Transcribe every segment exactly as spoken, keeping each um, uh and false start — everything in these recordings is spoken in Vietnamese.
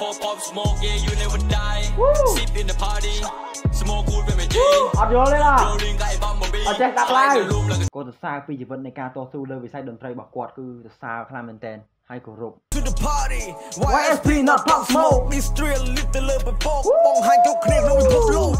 Pop pop smoke, yeah, you never die. Sip in the party, smoke good with my jeans. Hot vô lên à? Ở trên đặt like. Có từ xa phi chỉ vẫn này ca to su lơ vì sai đồn tray bỏ quạt cứ từ xa khlam lên tên hay cổ rụng. To the party, y ét pê not pop smoke, mystery little love but pop bong hai câu khèn nó bị pop luôn.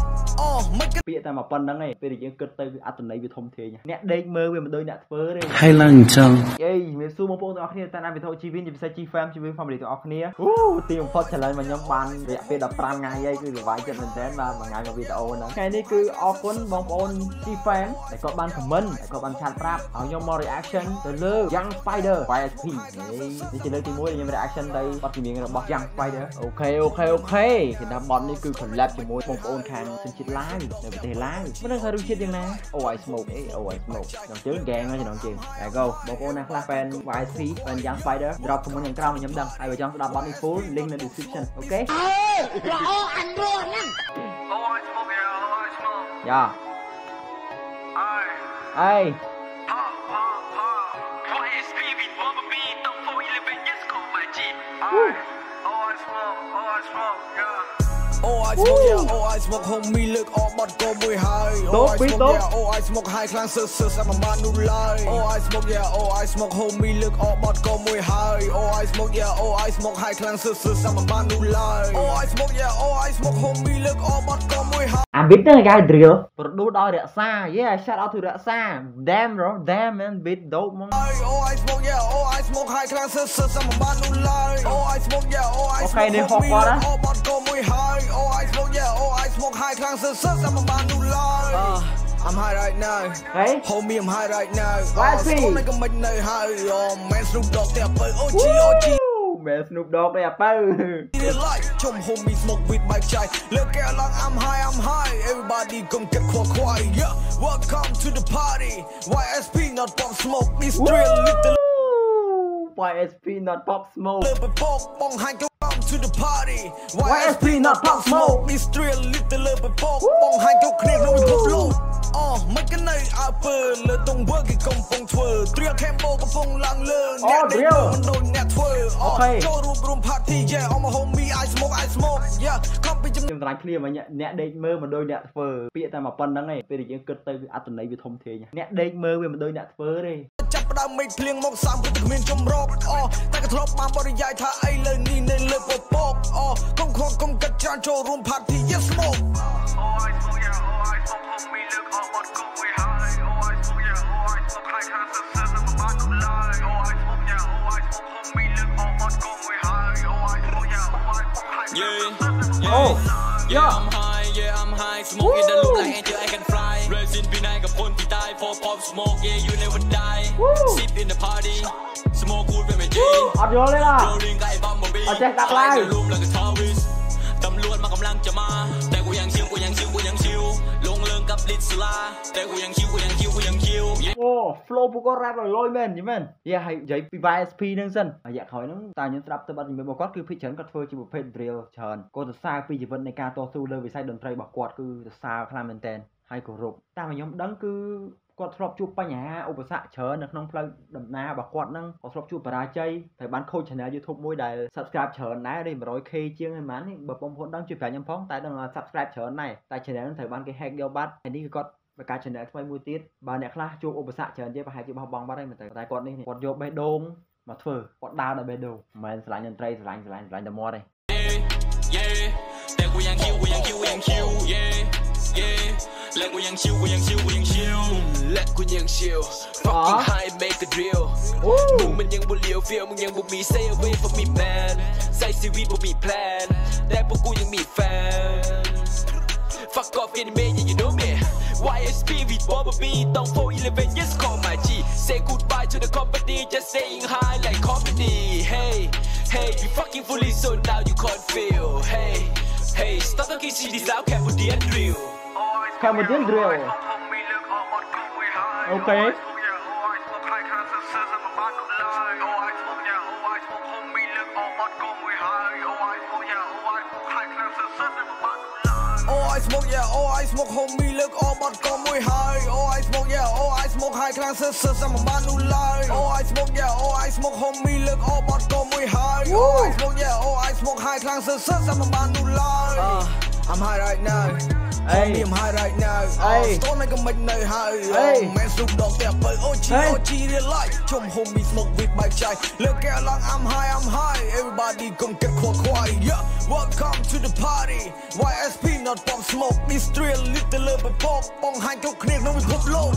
Bị tại mà pân đó này, bây giờ những cơn tơi ăn tuần này bị thông thế nhỉ. Nè đây mơ về một đôi nè phớ đây. Hay lăng chăng. Ê, mình xu mong phong tụi anh ta đang bị thôi chi viên chỉ sai chi pham chi viên family tụi anh. Hú, tìm phốt trả lời mà nhóm ban về về đập pram ngay ấy cứ vài trận mình đến mà mà ngày mà video nữa. Ngày này cứ ôn bong ôn chi pham để có ban comment, để có ban chat rap, ở nhóm more reaction từ lơ Young Spider vê i pê. Đi chơi lơ tí muối nhóm reaction đây, bắt chim miệng bắt Young Spider. Ok ok ok, thì đá bọn này cứ collab cho muối bong ôn khang trên chít lái, để tê lái. Mất năng hơi rung chít như này. Oh I smoke, oh I smoke. Đòn chướng gang nó cho đòn chìm. Đại go, bong ôn nè là fan vê i pê, fan Young Spider. Drop comment nhàng trao nhóm đăng. Ai vào trong đá bọn này full link lên description. Ok. Rõ anh luôn á. Oh I smoke, oh I smoke. Yeah. Ai. Oh I smoke homie look all but go mười hai. Oh I smoke yeah. Oh I smoke hai clang sơ sơ sao mà man nu lai. Oh I smoke yeah. Oh I smoke homie look all but go mười hai. Oh I smoke yeah. Oh I smoke hai clang sơ sơ sao mà man nu lai. Oh I smoke yeah. Oh I smoke homie look all but go mười hai. À biết nữa là cái drill. Produce đôi rạ xa. Yeah shout out to rạ xa. Damn bro, damn man beat dope man. Oh I smoke yeah. Oh I smoke hai clang sơ sơ sao mà man nu lai. Oh I smoke yeah. Oh I smoke homie look all but go mười hai. Oh I smoke yeah. Oh I smoke high clang sơ sơ sao mà man nu lai. I'm high right now. Hey. Homie I'm high right now. Smoke này cái mình này high. Oh man Snoop Dogg đẹp ơi. Oh chi oh chi. Man Snoop Dogg đẹp ơi. Chum homie smoke with my chai. Look at long I'm high I'm high. Everybody come get qua qua. Yeah. Welcome to the party. y ét pê not bomb smoke. This real little. y ét pê not pop smoke. To the party, y ét pê not pop smoke. Mystery little love but pop bong hai câu khèn nó bị pop luôn. Oh, mấy cái này upper lơ tung bước cái công phong thưa. Tria Cambo có phong lang lơ. Nè đây nó đôi nè thưa. Oh, cho room room party yeah. Oh my homie I smoke I smoke yeah. Không bị chim đánh clear mà nhẹ nè đây mơ mà đôi nè thưa. Bị tại mà pân đó này, bây giờ chúng cất tới à tuần này bị thông thế nhỉ. Nè đây mơ mà đôi nè thưa đây. Chặt bắt đầu mình liêng mốc sam của tụi mình trong rộp. Oh, tại cái drop mà body dài tha ai lơ ni nên lơ. Pop oh come come come get down to room party yes smoke. Oh I smoke yeah. Oh I smoke homie look all but go we high. Oh I smoke yeah. Oh I smoke high class success I'm about to lie. Oh I smoke yeah. Oh I smoke homie look all but go we high. Oh I smoke yeah. Oh I smoke high class yeah. Oh yeah I'm high yeah I'm high smoke in the look like angel I can fly. Resin pinai កំពន់ទីតាយ for pop smoke yeah you never die. Sip in the party smoke good with my jeans. អត់យល់ទេឡា Ở trên đặt like. Tầm luôn mà cầm lăng chả ma. Đây của Yang siêu, của Yang siêu, của Yang siêu. Luôn lương cặp lít sula. Đây của Yang siêu, của Yang siêu, của Yang siêu. Oh, flow của rap rồi lôi men nhỉ men. Yeah, hay giấy vê i pê nâng dân. À dạ khói nó ta nhấn trap tới bắt mình bỏ quạt cứ phi chấn cắt phơi chỉ một phe drill chờn. Cô từ xa phi chỉ vẫn này ca to su lơ vì sai đồn tray bỏ quạt cứ từ xa khlam lên tên hay cổ rụng. Ta mà nhóm đắng cứ có drop chụp bánh nhà ốp sạ chớ nâng nông plug đầm na bà quạt nâng có drop chụp bà ra chơi phải bán khôi channel YouTube mỗi đài subscribe chớ ná đi mà nói khi chiêng hay mán thì bà bông hôn đang chụp cả nhóm phóng tại đằng là subscribe chớ này tại channel phải bán cái hack đeo bát anh đi có và cả channel phải mua tiết bà nẹt la chụp ốp sạ chớ chứ bà hai chụp học bóng bát đây mà tại tại quạt đi quạt vô bê đôm mà thử quạt đa là bê đôm mà anh lại nhận tray lại lại lại đầm mò đây. Lệ của Yang siêu, của Yang siêu, của Yang siêu. Lệ của Yang siêu. Fucking high make the drill. Mùng mình Yang buồn liều phiêu, mùng Yang buồn mì stay away from me man. Say series buồn mì plan. Đây buồn cũ Yang mì fan. Fuck off anime, yeah you know me. y ét pê with Bomble B, Tongflow eleven, yes call my G. Say goodbye to the company, just saying hi like comedy. Hey, hey, you fucking fully so now you can't feel. Hey, hey, stop talking shit, this loud Cambodian drill. Cam một tiếng drill. Ok. Oh I smoke yeah, oh I smoke homie look all but có mùi high. Oh I smoke yeah, oh I smoke high clan sisters sang bằng ban nu lai. Oh I smoke yeah, oh I smoke homie look all but có mùi high. Oh I smoke yeah, oh I smoke high clan sisters sang bằng ban nu lai. Uh, I'm high right now. Hey, I'm high right now. Hey, stone này cầm mình nơi high. Hey, men sung đòn tẹp bởi ô giê ô giê real life. Chồng homie smoke with my chai. Look at long I'm high, I'm high. Everybody come get khua khoai. Yeah, welcome to the party. y ét pê not bomb smoke. This real little love but pop. Bong hai chục niên nó mới cướp lô.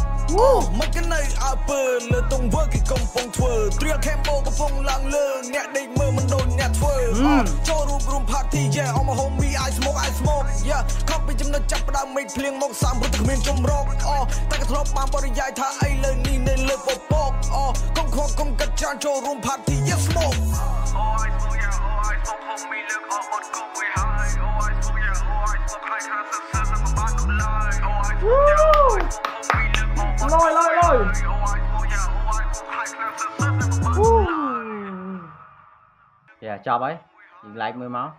Mấy cái này à bờ lơ tung vơ cái công phong thưa. Real campo có phong lang lơ. Nhẹ định mơ mình đồn nhẹ thưa. Cho room room party yeah. All my homie I smoke, I smoke yeah. Copy chấm nó chấm. Đã mình phèn mọc sạm bút mình trong róc o ta cái thọp ban bồi dài tha ấy lời ni nên lời bộc bộc o không khó không cắt chan cho room party yes smoke. Oh I smoke yeah, oh I smoke homie look all but go way high. Oh I smoke yeah, oh I smoke high class sisters sang bằng ban nu lai. Oh I smoke yeah, oh I smoke homie look all but go way high. Oh I smoke yeah, oh I smoke high class sisters sang bằng ban nu lai. Yeah chào bấy dừng lại mười máu.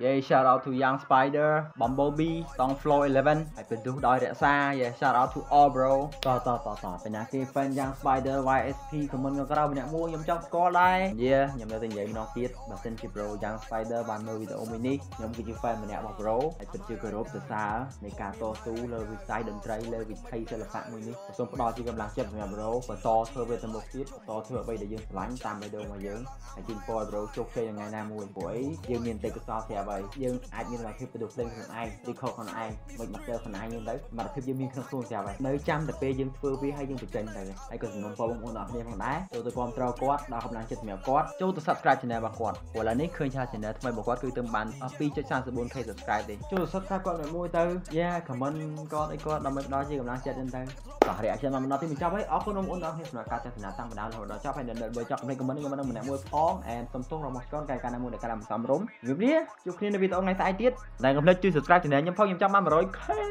Yeah, shout out to Young Spider, Bomble B, Tongflow eleven. Hãy bình thường đòi rẽ xa. Yeah, shout out to all bro. Tỏ tỏ tỏ tỏ. Bên nhà kia fan Young Spider y ét pê comment ngon cao bên nhà mua nhóm trong có like. Yeah, nhóm đã tình dạy nó tiết. Và xin chị bro Young Spider bạn mơ video mini. Nhóm kia chị fan bên nhà bọc bro. Hãy bình thường cơ rốt từ xa. Này cả to su lơ vì sai đừng trái lơ vì thay sẽ là phạm mini. Và xong bắt đòi chị cầm lạc chất nhà bro. Và to thơ về tầm một tiết. To thơ ở bây để dương lánh tam về đâu mà dưỡng. Hãy chinh phôi bro chốt chơi là ngày nào mua của ấy. Dương miền tây cực to thì vậy dương ai miền ngoài khi được lên còn ai đi khâu còn ai mình mặc đồ còn ai nhưng đấy mà khi dương miền không xuông thì vậy nơi trăm tập pe dương phơi vi hay dương tập trình này ai cần nông phong ôn đọc như thằng đá tôi tôi còn trao quát đào không làm chết mèo quát chú tôi subscribe channel bà quạt của là nick khơi cha channel thay bà quát cứ tương bán pi cho sang sự buồn thay subscribe đi chú tôi subscribe con này mua từ yeah comment con ấy con làm đó gì còn làm chết lên đây cả hệ trên mà mình nói thì mình cho ấy óc con nông ôn đọc thì là cá chép là tăng đào rồi đó cho phải đợi bởi cho mình comment nhưng mà mình đã mua form and samsung rồi một con cài cài mua để cài làm sắm rúm giúp đi chúc nên video ngày sai tiết này không lên chưa subscribe thì nè nhắm phong nhắm trăm năm rồi cái này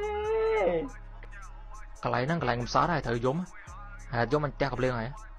nó cái này cũng xóa này thử giống à giống anh cha gặp liền này.